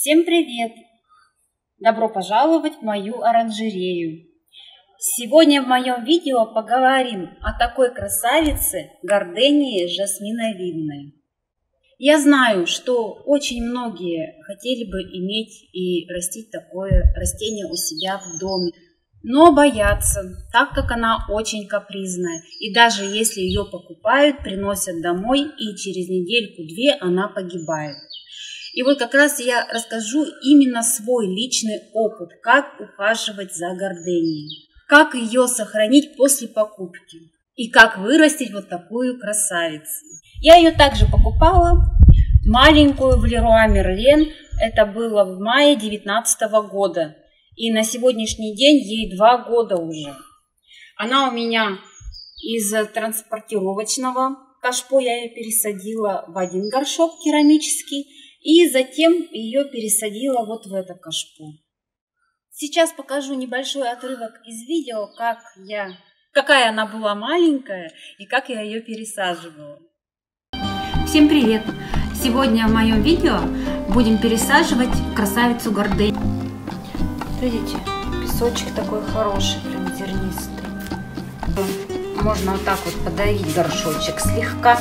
Всем привет! Добро пожаловать в мою оранжерею! Сегодня в моем видео поговорим о такой красавице Гардении жасминовидной. Я знаю, что очень многие хотели бы иметь и растить такое растение у себя в доме, но боятся, так как она очень капризная. И даже если ее покупают, приносят домой, и через недельку-две она погибает. И вот как раз я расскажу именно свой личный опыт, как ухаживать за гарденией, как ее сохранить после покупки и как вырастить вот такую красавицу. Я ее также покупала маленькую в Леруа Мерлен, это было в мае 2019 года. И на сегодняшний день ей 2 года уже. Она у меня из транспортировочного кашпо, я ее пересадила в один горшок керамический. И затем ее пересадила вот в это кашпо. Сейчас покажу небольшой отрывок из видео, какая она была маленькая и как я ее пересаживала. Всем привет! Сегодня в моем видео будем пересаживать красавицу Гардению. Видите, песочек такой хороший, прям зернистый. Можно вот так вот подавить горшочек слегка.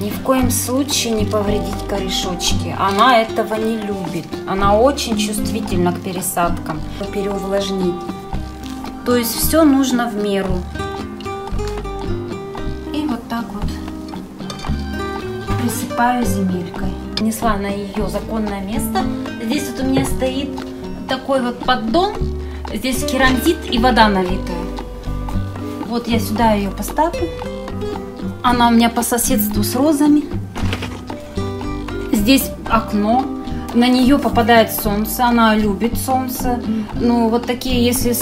Ни в коем случае не повредить корешочки. Она этого не любит. Она очень чувствительна к пересадкам, переувлажнить. То есть все нужно в меру. И вот так вот присыпаю земелькой. Несла на ее законное место. Здесь вот у меня стоит такой вот поддон. Здесь керамзит и вода налитая. Вот я сюда ее поставлю. Она у меня по соседству с розами. Здесь окно. На нее попадает солнце. Она любит солнце. Ну, вот такие, если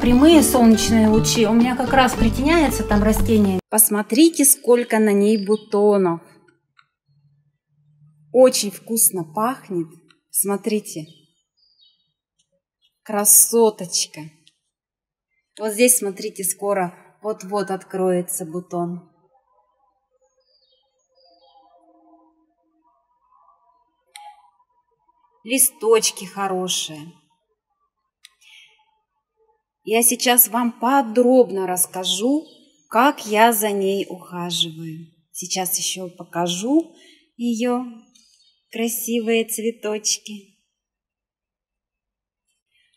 прямые солнечные лучи, у меня как раз притеняется там растение. Посмотрите, сколько на ней бутонов. Очень вкусно пахнет. Смотрите. Красоточка. Вот здесь, смотрите, скоро вот-вот откроется бутон. Листочки хорошие. Я сейчас вам подробно расскажу, как я за ней ухаживаю. Сейчас еще покажу ее красивые цветочки.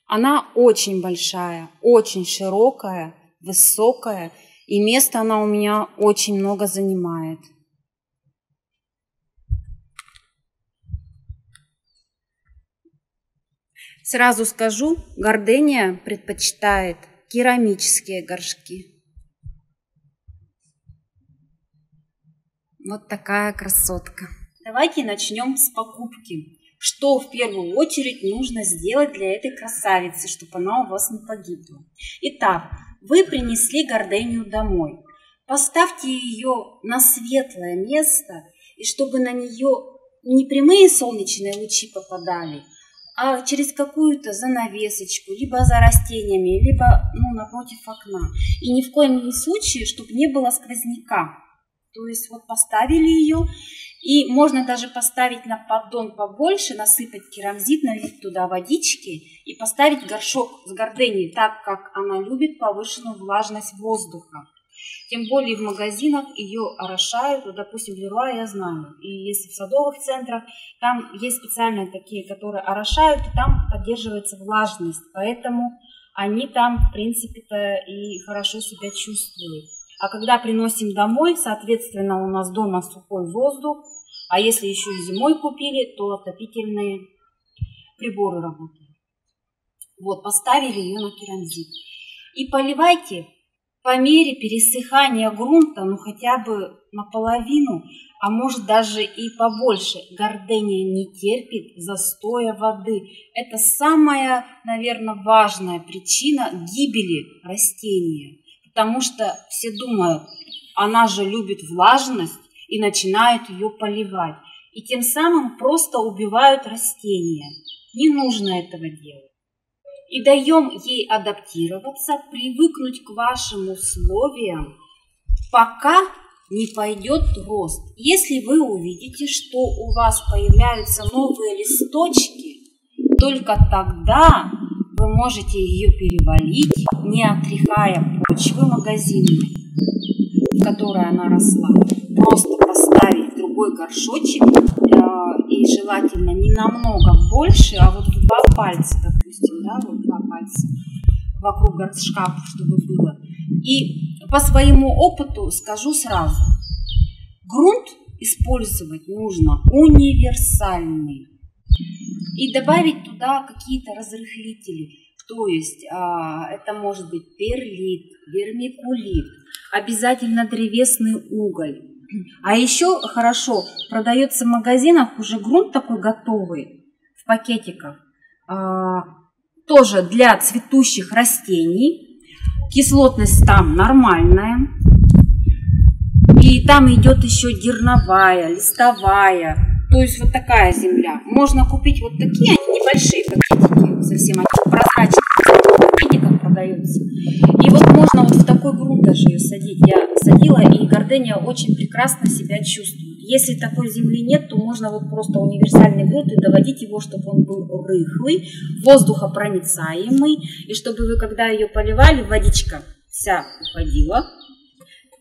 Она очень большая, очень широкая, высокая, и места она у меня очень много занимает. Сразу скажу, Гардения предпочитает керамические горшки. Вот такая красотка. Давайте начнем с покупки. Что в первую очередь нужно сделать для этой красавицы, чтобы она у вас не погибла? Итак, вы принесли Гардению домой. Поставьте ее на светлое место, и чтобы на нее не прямые солнечные лучи попадали, а через какую-то занавесочку, либо за растениями, либо напротив окна. И ни в коем случае, чтобы не было сквозняка. То есть вот поставили ее, и можно даже поставить на поддон побольше, насыпать керамзит, налить туда водички и поставить горшок с Гарденией, так как она любит повышенную влажность воздуха. Тем более в магазинах ее орошают, вот, допустим, в Леруа я знаю, и если в садовых центрах, там есть специальные такие, которые орошают, и там поддерживается влажность, поэтому они там, в принципе-то, и хорошо себя чувствуют. А когда приносим домой, соответственно, у нас дома сухой воздух, а если еще и зимой купили, то отопительные приборы работают. Вот, поставили ее на керамзит. И поливайте по мере пересыхания грунта, хотя бы наполовину, а может даже и побольше. Гардения не терпит застоя воды. Это самая, наверное, важная причина гибели растения. Потому что все думают, она же любит влажность, и начинают ее поливать. И тем самым просто убивают растения. Не нужно этого делать. И даем ей адаптироваться, привыкнуть к вашим условиям, пока не пойдет рост. Если вы увидите, что у вас появляются новые листочки, только тогда вы можете ее перевалить, не отряхая почвы магазинной, в которой она росла. Просто поставить другой горшочек, и желательно не намного больше, а вот в 2 пальца, допустим, да, вот 2 пальца вокруг горшка, чтобы было. И по своему опыту скажу сразу, грунт использовать нужно универсальный. И добавить туда какие-то разрыхлители, то есть это может быть перлит, вермикулит, обязательно древесный уголь. А еще хорошо продается в магазинах уже грунт такой готовый в пакетиках, тоже для цветущих растений. Кислотность там нормальная. И там идет еще дерновая, листовая. То есть вот такая земля. Можно купить вот такие, они небольшие пакетики, совсем они прозрачные, видите, как продаются. И вот можно вот в такой грунт даже ее садить. Я садила, и гардения очень прекрасно себя чувствует. Если такой земли нет, то можно вот просто универсальный грунт и доводить его, чтобы он был рыхлый, воздухопроницаемый, и чтобы вы, когда ее поливали, водичка вся уходила.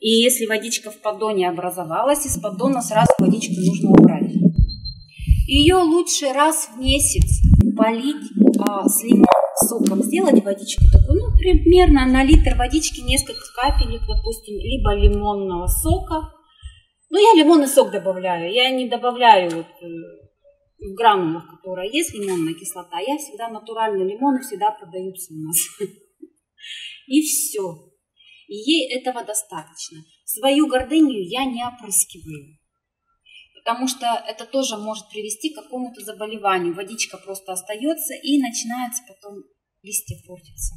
И если водичка в поддоне образовалась, из поддона сразу водичку нужно убрать. Ее лучше раз в месяц полить с лимонным соком, сделать водичку такую, ну, примерно на литр водички несколько капелек, допустим, либо лимонного сока. Ну, я лимонный сок добавляю, я не добавляю вот, в гранулах, которая есть лимонная кислота, я всегда натуральные лимоны, всегда продаются у нас. И все. И ей этого достаточно. Свою гардению я не опрыскиваю, потому что это тоже может привести к какому-то заболеванию. Водичка просто остается и начинается потом листья портиться.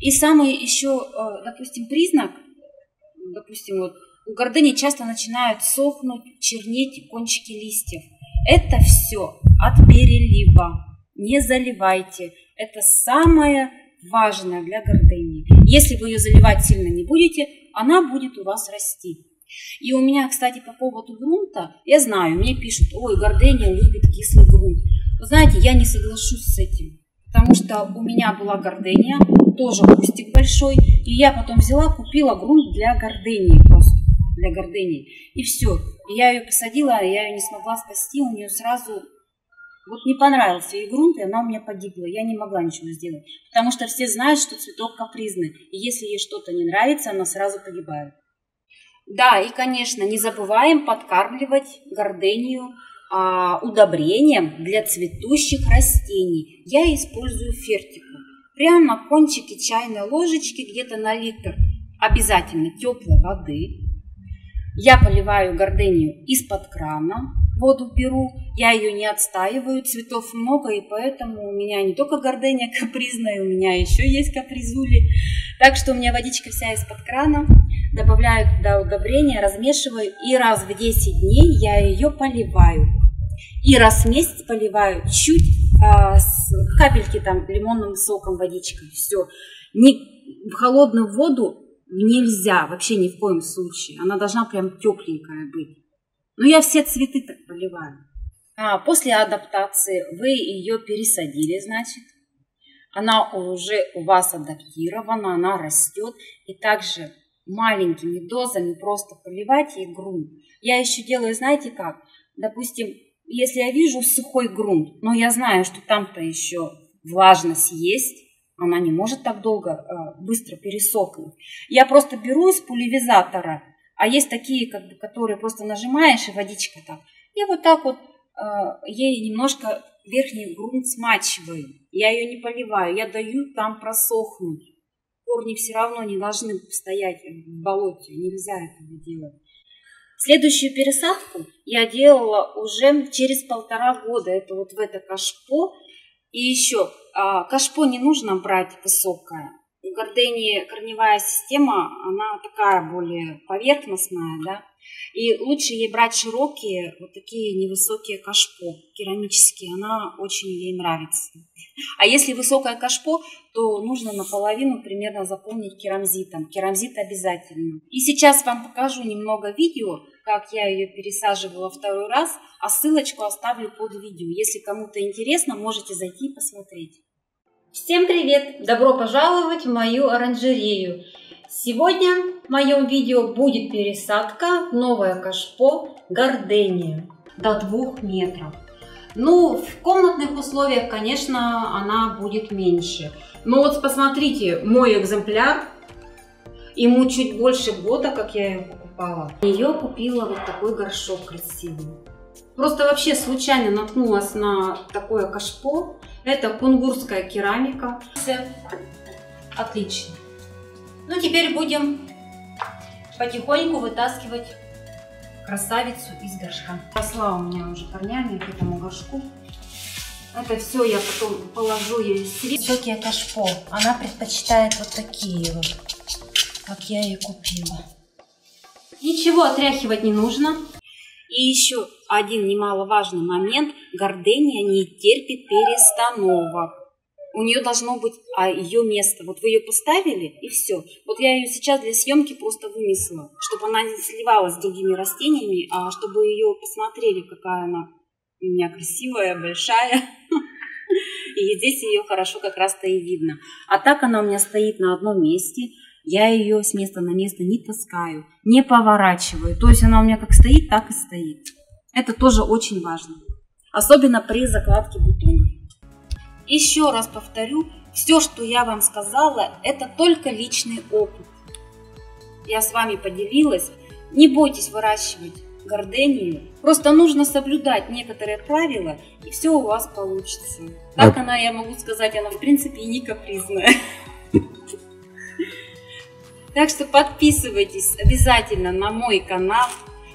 И самый еще, допустим, признак, допустим, вот у гардении часто начинают сохнуть, чернеть кончики листьев. Это все от перелива. Не заливайте. Это самое важное для гардении. Если вы ее заливать сильно не будете, она будет у вас расти. И у меня, кстати, по поводу грунта, я знаю, мне пишут, ой, гардения любит кислый грунт. Вы знаете, я не соглашусь с этим, потому что у меня была гардения, тоже кустик большой, и я потом взяла, купила грунт для гардении, просто для гардении. И все, я ее посадила, я ее не смогла спасти, у нее сразу... Вот не понравился ей грунт, и она у меня погибла. Я не могла ничего сделать, потому что все знают, что цветок капризный. И если ей что-то не нравится, она сразу погибает. Да, и, конечно, не забываем подкармливать гардению удобрением для цветущих растений. Я использую фертику. Прямо кончики чайной ложечки, где-то на литр обязательно теплой воды. Я поливаю гардению из-под крана. Воду беру, я ее не отстаиваю, цветов много, и поэтому у меня не только гардения капризная, у меня еще есть капризули. Так что у меня водичка вся из-под крана, добавляю туда удобрения, размешиваю, и раз в 10 дней я ее поливаю. И раз в месяц поливаю чуть с капельки там лимонным соком, водичкой, все. В холодную воду нельзя, вообще ни в коем случае, она должна прям тепленькая быть. Но я все цветы так поливаю. После адаптации вы ее пересадили, значит. Она уже у вас адаптирована, она растет. И также маленькими дозами просто поливать ей грунт. Я еще делаю, знаете как? Допустим, если я вижу сухой грунт, но я знаю, что там-то еще влажность есть, она не может так долго, быстро пересохнуть. Я просто беру из пульверизатора. А есть такие, как бы, которые просто нажимаешь, и водичка там. Я вот так вот ей немножко верхний грунт смачиваю. Я ее не поливаю, я даю там просохнуть. Корни все равно не должны стоять в болоте, нельзя этого делать. Следующую пересадку я делала уже через 1,5 года. Это вот в это кашпо. И еще кашпо не нужно брать высокое. У гардении корневая система, она такая более поверхностная, да, И лучше ей брать широкие, вот такие невысокие кашпо, керамические, она очень ей нравится. А если высокое кашпо, то нужно наполовину примерно заполнить керамзитом. Керамзит обязательно. И сейчас вам покажу немного видео, как я ее пересаживала второй раз, а ссылочку оставлю под видео. Если кому-то интересно, можете зайти и посмотреть. Всем привет! Добро пожаловать в мою оранжерею! Сегодня в моем видео будет пересадка новое кашпо Гардения до 2 метров. Ну, в комнатных условиях, конечно, она будет меньше. Но вот посмотрите, мой экземпляр, ему чуть больше года, как я его покупала. Ее купила вот такой горшок красивый. Просто вообще случайно наткнулась на такое кашпо. Это кунгурская керамика. Отлично. Ну, теперь будем потихоньку вытаскивать красавицу из горшка. Росла у меня уже корнями к этому горшку. Это все я потом положу ей средь. Высокие кашпо. Она предпочитает вот такие вот, как я ее купила. Ничего отряхивать не нужно. И еще один немаловажный момент. Гардения не терпит перестановок. У нее должно быть ее место. Вот вы ее поставили, и все. Вот я ее сейчас для съемки просто вынесла, чтобы она не сливалась с другими растениями, а чтобы ее посмотрели, какая она у меня красивая, большая. И здесь ее хорошо как раз-то и видно. А так она у меня стоит на одном месте. Я ее с места на место не таскаю, не поворачиваю. То есть она у меня как стоит, так и стоит. Это тоже очень важно. Особенно при закладке бутона. Еще раз повторю, все, что я вам сказала, это только личный опыт. Я с вами поделилась. Не бойтесь выращивать гардению. Просто нужно соблюдать некоторые правила, и все у вас получится. Так она, я могу сказать, она в принципе и не капризная. Так что подписывайтесь обязательно на мой канал,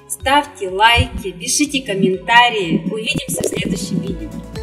ставьте лайки, пишите комментарии. Увидимся в следующем видео.